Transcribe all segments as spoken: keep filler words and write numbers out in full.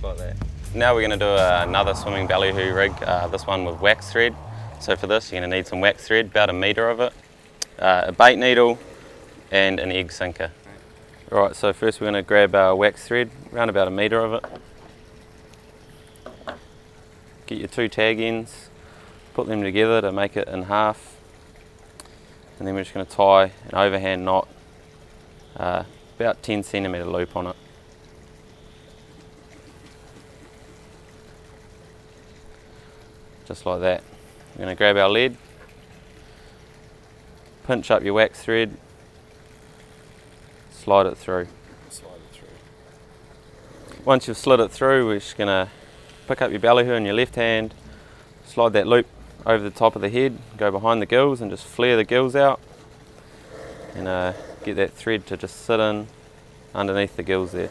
spot there. Now we're going to do another swimming ballyhoo rig, uh, this one with wax thread. So for this you're going to need some wax thread, about a metre of it, uh, a bait needle and an egg sinker. Right, so first we're going to grab our wax thread, around about a metre of it. Get your two tag ends, put them together to make it in half, and then we're just going to tie an overhand knot, uh, about ten centimetre loop on it. Just like that. We're going to grab our lead, pinch up your wax thread, slide it through. Slide it through. Once you've slid it through, we're just going to pick up your ballyhoo in your left hand, slide that loop over the top of the head, go behind the gills and just flare the gills out, and uh, get that thread to just sit in underneath the gills there.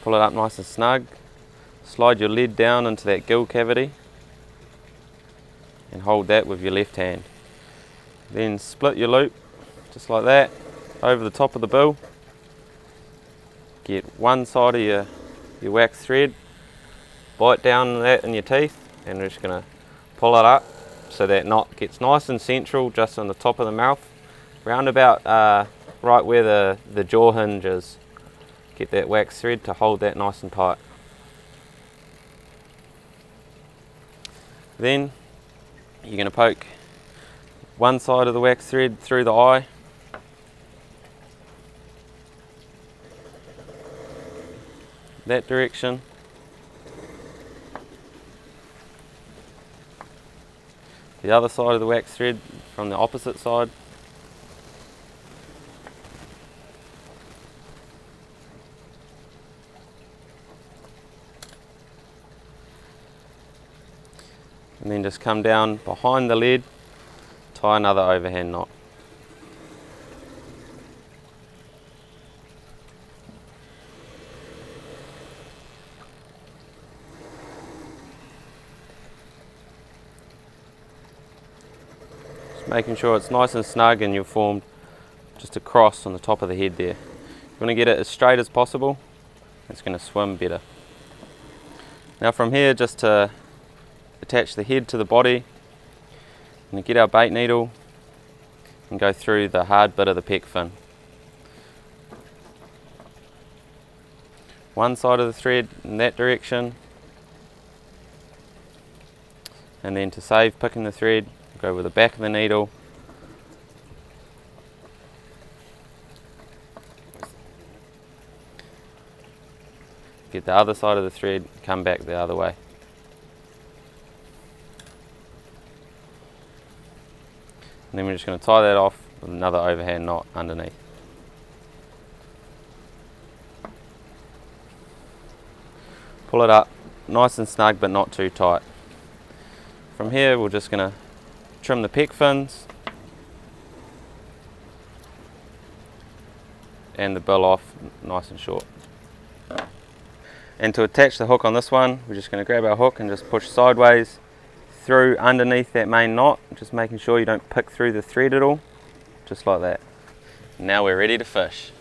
Pull it up nice and snug. Slide your lead down into that gill cavity and hold that with your left hand. Then split your loop, just like that, over the top of the bill. Get one side of your, your wax thread, bite down that in your teeth, and we're just going to pull it up so that knot gets nice and central, just on the top of the mouth, round about uh, right where the, the jaw hinge is. Get that wax thread to hold that nice and tight. Then you're going to poke one side of the wax thread through the eye, that direction, the other side of the wax thread from the opposite side, and then just come down behind the lead, tie another overhand knot. Just making sure it's nice and snug and you've formed just a cross on the top of the head there. You want to get it as straight as possible, it's going to swim better. Now from here, just to attach the head to the body, and get our bait needle and go through the hard bit of the pec fin. One side of the thread in that direction, and then to save picking the thread, go with the back of the needle . Get the other side of the thread, come back the other way. And then we're just going to tie that off with another overhand knot underneath. Pull it up nice and snug but not too tight. From here we're just going to trim the pec fins and the bill off nice and short. And to attach the hook on this one, we're just going to grab our hook and just push sideways through underneath that main knot, just making sure you don't pick through the thread at all, just like that. Now we're ready to fish.